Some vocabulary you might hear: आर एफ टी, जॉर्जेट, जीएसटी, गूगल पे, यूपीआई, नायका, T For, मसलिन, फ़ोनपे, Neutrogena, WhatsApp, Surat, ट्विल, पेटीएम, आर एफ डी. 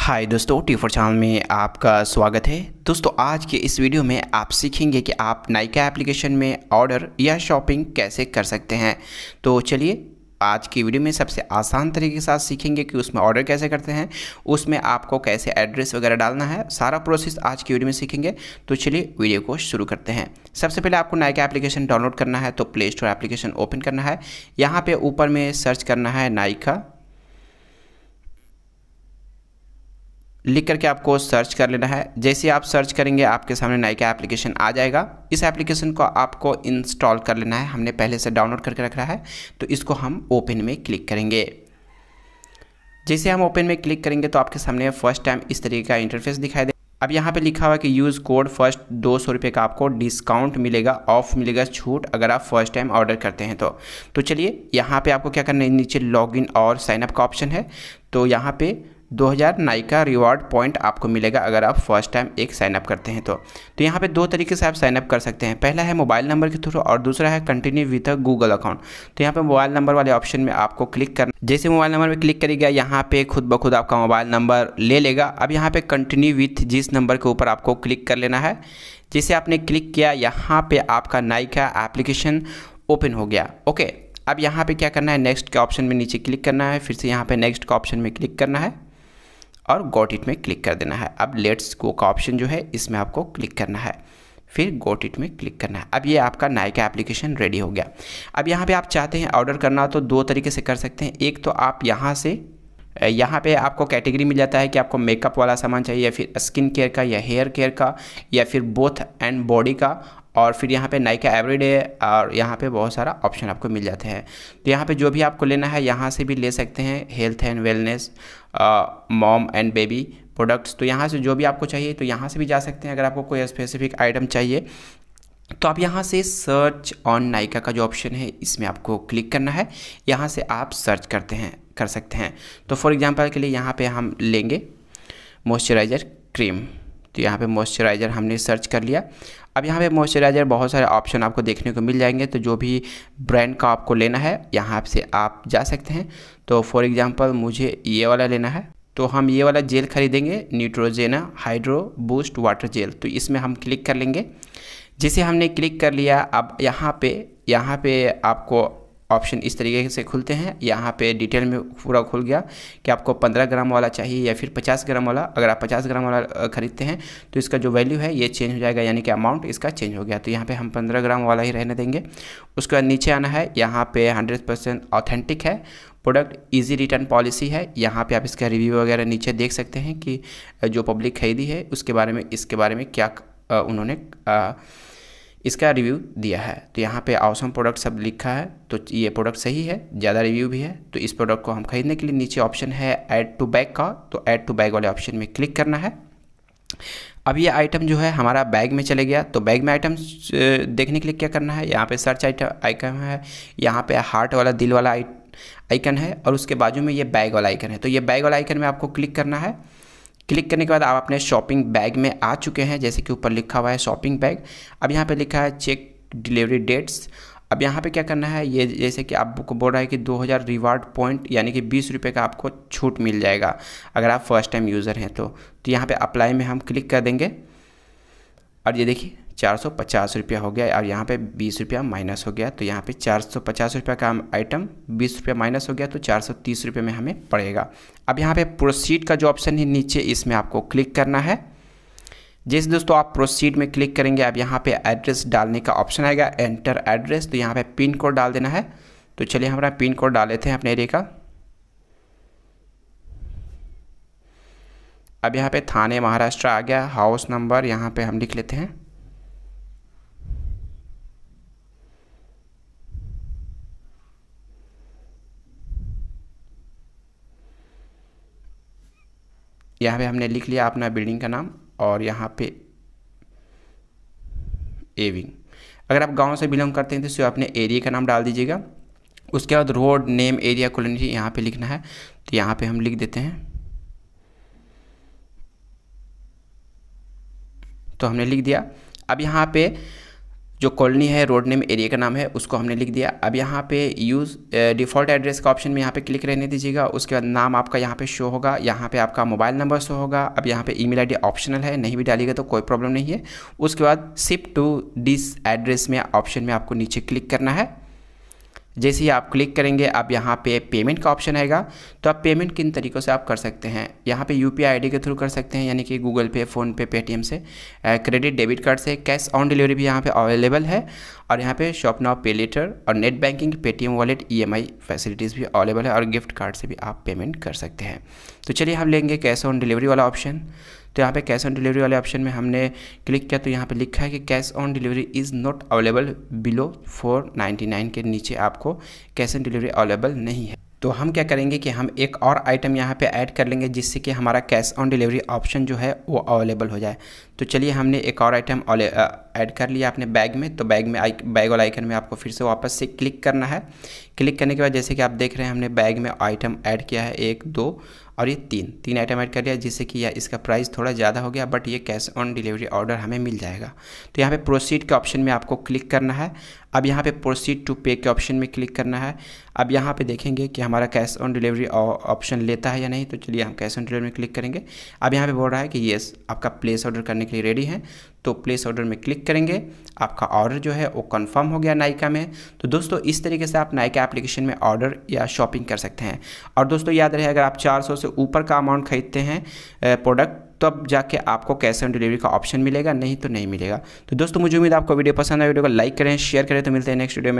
हाय दोस्तों, T for channel में आपका स्वागत है। दोस्तों आज के इस वीडियो में आप सीखेंगे कि आप नायका एप्लीकेशन में ऑर्डर या शॉपिंग कैसे कर सकते हैं। तो चलिए आज की वीडियो में सबसे आसान तरीके के साथ सीखेंगे कि उसमें ऑर्डर कैसे करते हैं, उसमें आपको कैसे एड्रेस वगैरह डालना है, सारा प्रोसेस आज की वीडियो में सीखेंगे। तो चलिए वीडियो को शुरू करते हैं। सबसे पहले आपको नायका एप्लीकेशन डाउनलोड करना है, तो प्ले स्टोर एप्लीकेशन ओपन करना है। यहाँ पर ऊपर में सर्च करना है नायका, लिख करके आपको सर्च कर लेना है। जैसे आप सर्च करेंगे आपके सामने नायका एप्लीकेशन आ जाएगा। इस एप्लीकेशन को आपको इंस्टॉल कर लेना है, हमने पहले से डाउनलोड करके रखा है। तो इसको हम ओपन में क्लिक करेंगे। जैसे हम ओपन में क्लिक करेंगे तो आपके सामने फर्स्ट टाइम इस तरीके का इंटरफेस दिखाई दे। अब यहाँ पे लिखा हुआ है कि यूज़ कोड फर्स्ट 200 रुपये का आपको डिस्काउंट मिलेगा, ऑफ मिलेगा, छूट, अगर आप फर्स्ट टाइम ऑर्डर करते हैं तो। चलिए यहाँ पे आपको क्या करना है, नीचे लॉगिन और साइनअप का ऑप्शन है। तो यहाँ पे 2000 नायका रिवॉर्ड पॉइंट आपको मिलेगा अगर आप फर्स्ट टाइम एक साइनअप करते हैं तो। यहाँ पे दो तरीके से आप साइनअप कर सकते हैं, पहला है मोबाइल नंबर के थ्रू और दूसरा है continue with a Google account. तो यहाँ पे मोबाइल नंबर वाले ऑप्शन में आपको क्लिक करना। जैसे मोबाइल नंबर में क्लिक करेगा यहाँ पे खुद ब खुद आपका मोबाइल नंबर ले लेगा। अब यहाँ पर कंटिन्यू विथ जिस नंबर के ऊपर आपको क्लिक कर लेना है। जैसे आपने क्लिक किया यहाँ पर आपका नायका एप्लीकेशन ओपन हो गया। ओके, अब यहाँ पर क्या करना है, नेक्स्ट के ऑप्शन में नीचे क्लिक करना है, फिर से यहाँ पर नेक्स्ट के ऑप्शन में क्लिक करना है और गोट इट में क्लिक कर देना है। अब लेट्स गो का ऑप्शन जो है इसमें आपको क्लिक करना है, फिर गोट इट में क्लिक करना है। अब ये आपका नायका एप्लीकेशन रेडी हो गया। अब यहाँ पे आप चाहते हैं ऑर्डर करना तो दो तरीके से कर सकते हैं। एक तो आप यहाँ पे आपको कैटेगरी मिल जाता है कि आपको मेकअप वाला सामान चाहिए या फिर स्किन केयर का या हेयर केयर का या फिर बोथ एंड बॉडी का, और फिर यहाँ पे नायका एवरीडे और यहाँ पे बहुत सारा ऑप्शन आपको मिल जाते हैं। तो यहाँ पे जो भी आपको लेना है यहाँ से भी ले सकते हैं, health and wellness, mom and baby products. तो यहाँ से जो भी आपको चाहिए तो यहाँ से भी जा सकते हैं। अगर आपको कोई स्पेसिफिक आइटम चाहिए तो आप यहाँ से सर्च ऑन नायका का जो ऑप्शन है इसमें आपको क्लिक करना है। यहाँ से आप सर्च कर सकते हैं। तो फॉर एग्जांपल के लिए यहाँ पे हम लेंगे मॉइस्चराइज़र क्रीम। तो यहाँ पे मॉइस्चराइज़र हमने सर्च कर लिया। अब यहाँ पे मॉइस्चराइज़र बहुत सारे ऑप्शन आपको देखने को मिल जाएंगे। तो जो भी ब्रांड का आपको लेना है यहाँ से आप जा सकते हैं। तो फॉर एग्जांपल मुझे ये वाला लेना है तो हम ये वाला जेल खरीदेंगे, Neutrogena hydro boost water gel. तो इसमें हम क्लिक कर लेंगे। जैसे हमने क्लिक कर लिया अब यहाँ पे आपको ऑप्शन इस तरीके से खुलते हैं। यहाँ पे डिटेल में पूरा खुल गया कि आपको 15 ग्राम वाला चाहिए या फिर 50 ग्राम वाला। अगर आप 50 ग्राम वाला ख़रीदते हैं तो इसका जो वैल्यू है ये चेंज हो जाएगा, यानी कि अमाउंट इसका चेंज हो गया। तो यहाँ पे हम 15 ग्राम वाला ही रहने देंगे। उसके बाद नीचे आना है, यहाँ पे 100% ऑथेंटिक है प्रोडक्ट, इजी रिटर्न पॉलिसी है। यहाँ पे आप इसका रिव्यू वगैरह नीचे देख सकते हैं कि जो पब्लिक खरीदी है उसके बारे में, इसके बारे में क्या उन्होंने इसका रिव्यू दिया है। तो यहाँ पे ऑसम प्रोडक्ट सब लिखा है। तो ये प्रोडक्ट सही है, ज़्यादा रिव्यू भी है। तो इस प्रोडक्ट को हम खरीदने के लिए नीचे ऑप्शन है ऐड टू बैग का, तो ऐड टू बैग वाले ऑप्शन में क्लिक करना है। अब ये आइटम जो है हमारा बैग में चले गया। तो बैग में आइटम देखने के लिए क्या करना है, यहाँ पे सर्च आइकन है, यहाँ पे हार्ट वाला दिल वाला आइकन है और उसके बाजू में ये बैग वाला आइकन है। तो ये बैग वाला आइकन में आपको क्लिक करना है। क्लिक करने के बाद आप अपने शॉपिंग बैग में आ चुके हैं, जैसे कि ऊपर लिखा हुआ है शॉपिंग बैग। अब यहाँ पे लिखा है चेक डिलीवरी डेट्स। अब यहाँ पे क्या करना है, ये जैसे कि आपको बोल रहा है कि 2000 रिवार्ड पॉइंट यानी कि 20 रुपये का आपको छूट मिल जाएगा अगर आप फर्स्ट टाइम यूज़र हैं तो। यहाँ पे अप्लाई में हम क्लिक कर देंगे और ये देखिए 450 रुपया हो गया और यहाँ पे 20 रुपया माइनस हो गया। तो यहाँ पे 450 रुपये का आइटम 20 रुपया माइनस हो गया तो 430 रुपये में हमें पड़ेगा। अब यहाँ पे प्रोसीड का जो ऑप्शन है नीचे इसमें आपको क्लिक करना है। जैसे दोस्तों आप प्रोसीड में क्लिक करेंगे अब यहाँ पे एड्रेस डालने का ऑप्शन आएगा, एंटर एड्रेस। तो यहाँ पर पिन कोड डाल देना है। तो चलिए हमारा पिन कोड डाल लेते हैं अपने एरिया का। अब यहाँ पर थाने महाराष्ट्र आ गया, हाउस नंबर यहाँ पर हम लिख लेते हैं। यहाँ पे हमने लिख लिया अपना बिल्डिंग का नाम और यहाँ पे एविंग। अगर आप गांव से बिलोंग करते हैं तो सिर्फ अपने एरिया का नाम डाल दीजिएगा। उसके बाद रोड नेम एरिया कॉलोनी यहाँ पे लिखना है। तो यहाँ पे हम लिख देते हैं। तो हमने लिख दिया। अब यहाँ पे जो कॉलोनी है रोड नेम एरिया का नाम है उसको हमने लिख दिया। अब यहाँ पे यूज़ डिफ़ॉल्ट एड्रेस का ऑप्शन में यहाँ पे क्लिक रहने दीजिएगा। उसके बाद नाम आपका यहाँ पे शो होगा, यहाँ पे आपका मोबाइल नंबर शो होगा। अब यहाँ पे ईमेल आईडी ऑप्शनल है, नहीं भी डालिएगा तो कोई प्रॉब्लम नहीं है। उसके बाद शिफ्ट टू दिस एड्रेस में ऑप्शन में आपको नीचे क्लिक करना है। जैसे ही आप क्लिक करेंगे आप यहाँ पे पेमेंट का ऑप्शन आएगा। तो आप पेमेंट किन तरीक़ों से आप कर सकते हैं, यहाँ पे यूपीआई आईडी के थ्रू कर सकते हैं, यानी कि गूगल पे, फ़ोनपे, पेटीएम से, क्रेडिट डेबिट कार्ड से, कैश ऑन डिलीवरी भी यहाँ पे अवेलेबल है, और यहाँ पे शॉप नाउ, पे लेटर और net banking, पेटीएम wallet, EMI facilities भी अवेलेबल है, और गिफ्ट कार्ड से भी आप पेमेंट कर सकते हैं। तो चलिए हम लेंगे कैश ऑन डिलीवरी वाला ऑप्शन। तो यहाँ पे कैश ऑन डिलीवरी वाले ऑप्शन में हमने क्लिक किया तो यहाँ पे लिखा है कि cash on delivery is not available below 499 के नीचे आपको कैश ऑन डिलीवरी अवेलेबल नहीं है। तो हम क्या करेंगे कि हम एक और आइटम यहाँ पे ऐड कर लेंगे जिससे कि हमारा कैश ऑन डिलीवरी ऑप्शन जो है वो अवेलेबल हो जाए। तो चलिए हमने एक और आइटम ऐड कर लिया अपने बैग में। तो बैग में बैग वाला आइकन में आपको फिर से वापस से क्लिक करना है। क्लिक करने के बाद जैसे कि आप देख रहे हैं हमने बैग में आइटम ऐड किया है 1, 2 और ये 3 आइटम ऐड कर लिया, जिससे कि यह इसका प्राइस थोड़ा ज़्यादा हो गया, बट ये कैश ऑन डिलीवरी ऑर्डर हमें मिल जाएगा। तो यहाँ पे प्रोसीड के ऑप्शन में आपको क्लिक करना है। अब यहाँ पे प्रोसीड टू पे के ऑप्शन में क्लिक करना है। अब यहाँ पे देखेंगे कि हमारा कैश ऑन डिलीवरी ऑप्शन लेता है या नहीं। तो चलिए हम कैश ऑन डिलीवरी में क्लिक करेंगे। अब यहाँ पर बोल रहा है कि येस आपका प्लेस ऑर्डर करने के लिए रेडी है। तो प्लेस ऑर्डर में क्लिक करेंगे, आपका ऑर्डर जो है वो कंफर्म हो गया नायका में। तो दोस्तों इस तरीके से आप नायका एप्लीकेशन में ऑर्डर या शॉपिंग कर सकते हैं। और दोस्तों याद रहे अगर आप 400 से ऊपर का अमाउंट खरीदते हैं प्रोडक्ट तब जाके आपको कैश ऑन डिलीवरी का ऑप्शन मिलेगा, नहीं तो नहीं मिलेगा। तो दोस्तों मुझे उम्मीद आपको वीडियो पसंद आया। वीडियो को लाइक करें, शेयर करें। तो मिलते हैं नेक्स्ट वीडियो में।